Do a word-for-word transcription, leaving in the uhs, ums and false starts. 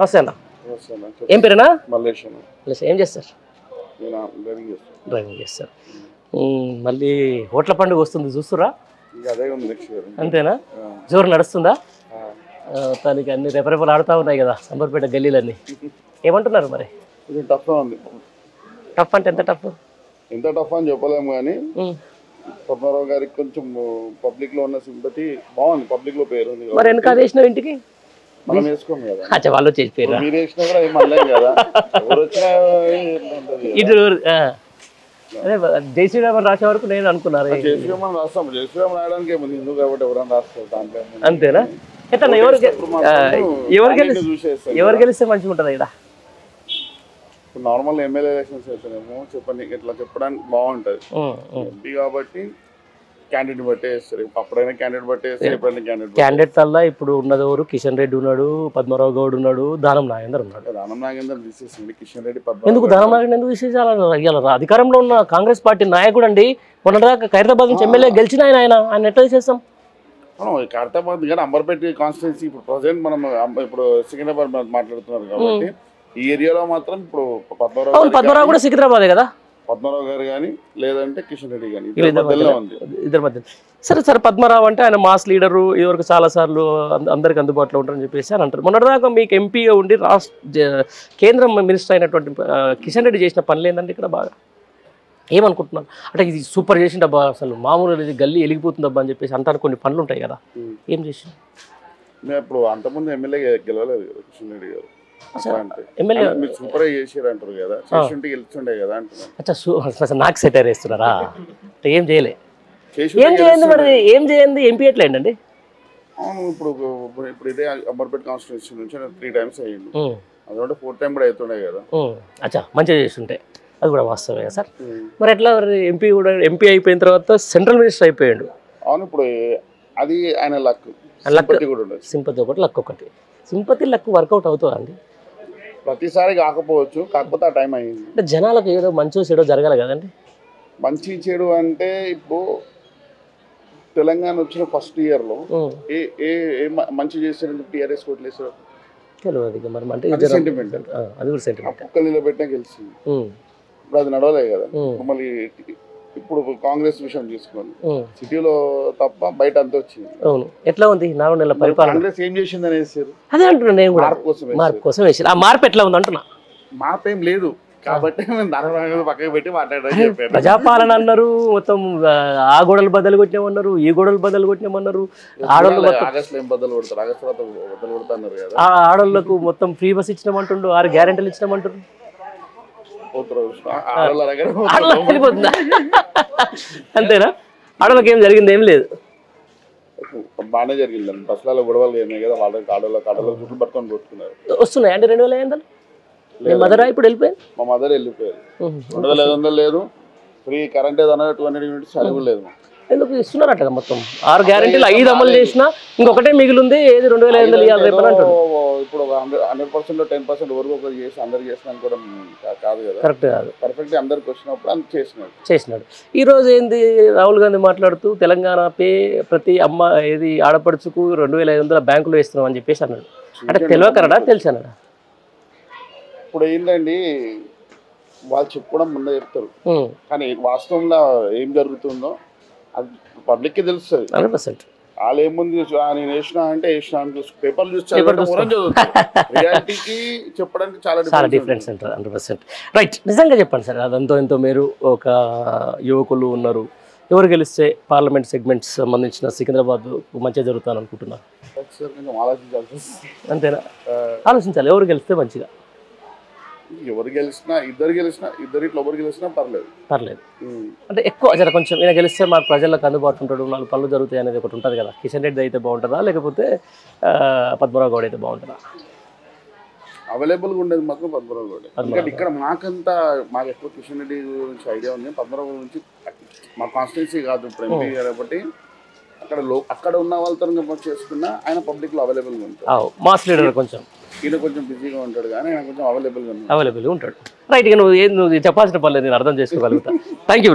నమస్తే అన్న. ఏం పేరేనా? ఏం చేస్తారు? డ్రైవింగ్ చేస్తారు. మళ్ళీ హోటల్ పండుగ వస్తుంది, చూస్తురా? అంతేనా? జోరు నడుస్తుందా? తనకి అన్ని రెపరెపలు ఆడుతూ ఉన్నాయి కదా సంబర్పేట గల్లీలన్నీ. ఏమంటున్నారు మరి? టఫ్ అంటే ఎంత టఫ్? ఎంత టఫ్ అని చెప్పలేము కానీ పద్మారావు గారికి కొంచెం పబ్లిక్ లో ఉన్న సింపతి బాగుంది. పబ్లిక్ లో పేరు ఉంది. మరి వెనక చేసిన ఇంటికి మనం వేసుకోము కదా. అచ్చా, వాళ్ళు చేసిపోయారు. మీరు వేసినా కూడా ఏం అనలేము కదా. ఎవరు వచ్చినా ఇటు అదే జై శ్రీరామని రాసే వరకు నేను అనుకున్నారు. జై శ్రీరామని రాస్తాం. జై శ్రీరామ్ రాయడానికి ఏముంది, హిందూ కాబట్టి ఎవరైనా రాస్తారు దాంట్లో. అంతేనా? ఎట్లా ఎవరు ఎవరు గెలిస్తే మంచిగా ఉంటుంది? ఇక్కడ ఇప్పుడు నార్మల్ ఎమ్మెల్యే ఎలక్షన్స్ అయితేనేమో చెప్పండి ఇట్లా చెప్పడానికి బాగుంటుంది. ఎంపీ కాబట్టి క్యాండిడేట్ బట్టే వేస్తారు. అప్పుడైనా క్యాండిడేట్ బట్టే వేస్తారు. క్యాండిడేట్ క్యాండిడేట్ వల్ల ఇప్పుడు ఉన్నదెవరు? కిషన్ రెడ్డి ఉన్నాడు, పద్మారావు గౌడ్ ఉన్నాడు, దానం నాగేందర్ ఉన్నాడు. దానం నాగేందర్ తీసేసింది కిషన్ రెడ్డి. ఎందుకు దానం నాగేందర్ ఎందుకు తీసేసారు? అధికారంలో ఉన్న కాంగ్రెస్ పార్టీ నాయకుడు అండి. మొన్నటిదాకా ఖైరతాబాద్ నుంచి ఎమ్మెల్యే గెలిచిన ఆయన ఆయన ఆయన ఎట్లా తీసేస్తాం? ఖైరతాబాద్ కానీ అంబర్పేట కాన్స్టిట్యున్సీ ఇప్పుడు ప్రజెంట్ మనం ఇప్పుడు సికింద్రాబాద్ మాట్లాడుతున్నారు కాబట్టి ఈ ఏరియాలో మాత్రం ఇప్పుడు పద్మారావు పద్మారావు కూడా సికింద్రాబాదే కదా. పద్మారావు గారు కానీ లేదంటే కిషన్ రెడ్డి కానీ ఇద్దరి మధ్య. సరే సరే, పద్మారావు అంటే ఆయన మాస్ లీడరు, ఇదివరకు చాలా సార్లు అందరికి అందుబాటులో ఉంటారని చెప్పేసి అని అంటారు. మొన్నటిదాకా మీకు ఎంపీగా ఉండి రాష్ట్ర కేంద్ర మినిస్టర్ అయినటువంటి కిషన్ రెడ్డి చేసిన పనులు ఏంటంటే ఇక్కడ బాగా ఏమనుకుంటున్నాను అంటే ఇది సూపర్ చేసిండు అబ్బా, అసలు మామూలు గల్లీ వెలిగిపోతుంది అబ్బా అని చెప్పేసి అంటారు. కొన్ని పనులు ఉంటాయి కదా, ఏం చేసి ఇప్పుడు అంతకుముందు ఎమ్మెల్యే గెలవలేదు కిషన్ రెడ్డి గారు. నాకు సెటైర్ వేస్తున్నారా? ఏం చేయలేదు, ఏం చేయండి మరి, ఏం చేయండి. ఎంపీ ఎట్లా అండి? ఇప్పుడు ఇప్పుడు ఇదే అంబర్పేట కాన్స్టిట్యూన్సీ నుంచి త్రీ టైమ్స్ అయ్యింది, అదొకటి ఫోర్ టైం కూడా అవుతుండే కదా. అచ్చా, మంచిగా చేస్తుంటే అది కూడా వాస్తవమే సార్. మరి ఎట్లా ఎంపీ కూడా ఎంపీ అయిపోయిన తర్వాత సెంట్రల్ మినిస్టర్ అయిపోయాడు. అవును, ఇప్పుడు అది ఆయన లక్ సింపతి ఒకటి, లక్ ఒకటి. సింపతి లక్ వర్కౌట్ అవుతుందా అండి? ప్రతిసారి కాకపోవచ్చు, కాకపోతే ఆ టైం అయింది అంటే జనాలకు ఏదో మంచి చెడు జరగాలి కదండి. మంచి చెడు అంటే ఇప్పుడు తెలంగాణ వచ్చిన ఫస్ట్ ఇయర్లో ఏ ఏ మంచి చేశారంటే టీఆర్ఎస్ కోట్లేసారు తెలియదు. సెంటిమెంట్ అది కూడా సెంటిమెంట్. ఒక్క నిలబెట్టినా గెలిచింది, ఇప్పుడు అది నడవలేదు కదా. మళ్ళీ ఇప్పుడు కాంగ్రెస్ విషయం చూసుకోండి, సిటీలో తప్ప బయట అంతా వచ్చింది. అవును, ఎట్లా ఉంది నాలుగు నెలల పరిపాలన? కాంగ్రెస్ ఏం చేసింది అనేసారు. అదే అంటున్నా నేను కూడా, మార్పు కోసం మార్పు కోసం వేసారు. ఆ మార్పు ఎట్లా ఉంది అంటున్నా? మార్పు ఏం లేదు కాబట్టి పక్కకు పెట్టి మాట్లాడారు. ప్రజాపాలన అన్నారు, మొత్తం ఆ గోడలు బదులు కొట్టినామన్నారు, ఈ గోడలు బదులు కొట్టినామన్నారు. ఆడోళ్ళు ఆడోళ్లకు మొత్తం ఫ్రీ బస్ ఇచ్చినామంటుండు, ఆరు గ్యారెంటీలు ఇచ్చినామంటుండ్రు. వెళ్ళిపోతుందా? అంతేనా? ఆడోళ్ళకి ఏం జరిగింది? ఏం లేదు, బాగానే జరిగిందండి. బస్సులలో గొడవలు ఏమన్నాయి కదా, వాళ్ళకి ఆడోళ్ళకి ఆడోళ్ళ గుడ్లు పట్టుకొని కొట్టుకున్నారు. వస్తున్నాయి అంటే రెండు వేల ఐదు వందలు మీ మదర్ ఇప్పుడు వెళ్ళిపోయారు? మా మదర్ వెళ్ళిపోయారు. రెండు వేల ఐదు వందలు లేదు, ఫ్రీ కరెంట్ ఏదన్నా టూ హండ్రెడ్ యూనిట్స్ చదువు లేదు. ఎందుకు ఇస్తున్నారు అట్లా? మొత్తం ఆరు గ్యారెంటీలు ఐదు అమలు చేసినా ఇంకొకటే మిగిలింది. ఏది రెండు వేల ఐదు వందలు ఇవ్వాలి రేపు అంటారు. ఇప్పుడు హండ్రెడ్ పర్సెంట్ టెన్ పర్సెంట్ వరకు ఒకరు చేసి అందరు చేసిన కూడా కాదు కదా. కరెక్ట్ కాదు. పర్ఫెక్ట్ అందరికి వచ్చినప్పుడు అందరు చేసినాడు చేసినాడు. ఈరోజు ఏంది రాహుల్ గాంధీ మాట్లాడుతూ తెలంగాణ పే ప్రతి అమ్మ ఏది ఆడపడుచుకు రెండు వేల ఐదు వందల బ్యాంకులో వేస్తున్నాం అని చెప్పేసి అన్నాడు. అంటే తెలియకరడా తెలిసానడా? ఇప్పుడు ఏంటండి వాళ్ళు చెప్పుకోవడం ముందే చెప్తారు కానీ వాస్తవంలో ఏం జరుగుతుందో అది పబ్లిక్కి తెలుస్తుంది. హండ్రెడ్ పర్సెంట్ వాళ్ళు ఏముంది నేను వేసినా అంటే వేసినా అని చూసి పేపర్లు చూస్తే రియాలిటీకి చెప్పడానికి చాలా చాలా డిఫరెన్స్ ఉంటుంది. Hundred percent right. నిజంగా చెప్పండి సార్, అదంతో ఎంతో మీరు ఒక యువకులు ఉన్నారు. ఎవరు గెలిస్తే పార్లమెంట్ సెగ్మెంట్ సంబంధించిన సికింద్రాబాద్ మంచిగా జరుగుతాను అనుకుంటున్నారు? అంతేనా? ఆలోచించాలి ఎవరు గెలిస్తే మంచిగా. ఎవరు గెలిచినా ఇద్దరు గెలిచినా ఇద్దరు ఇట్లా ఎవరు గెలిచినా పర్లేదు పర్లేదు అంటే ఎక్కువ జర కొంచెం ఈయన గెలిస్తే మాకు ప్రజలకు అందుబాటు ఉంటాడు, నాలుగు పనులు జరుగుతాయి అనేది ఒకటి ఉంటుంది కదా. కిషన్ రెడ్డి అయితే బాగుంటుందా లేకపోతే పద్మరావు గౌడ్ అయితే బాగుంటుందా? అవైలబుల్గా ఉండేది మాత్రం పద్మరావు గౌడ్. ఎందుకంటే ఇక్కడ మాకంతా మాకు ఎక్కువ కిషన్ రెడ్డి గురించి ఐడియా ఉంది. పద్మరావు గురించి మా కాన్స్టిట్యున్సీ కాదు ఇప్పుడు ఎంపీ కాబట్టి అక్కడ లో అక్కడ ఉన్న వాళ్ళతో చేసుకున్నా ఆయన పబ్లిక్లో అవైలబుల్గా ఉంటాడు. మాస్ లీడర్ కొంచెం ఈయన కొంచెం బిజీగా ఉంటాడు కానీ ఆయన కొంచెం అవైలబుల్గా అవైలబుల్గా ఉంటాడు. రైట్, ఇక నువ్వు ఏం నువ్వు చెప్పాల్సిన పర్లేదు, నేను అర్థం చేసుకోగలుగుతాను. Thank you.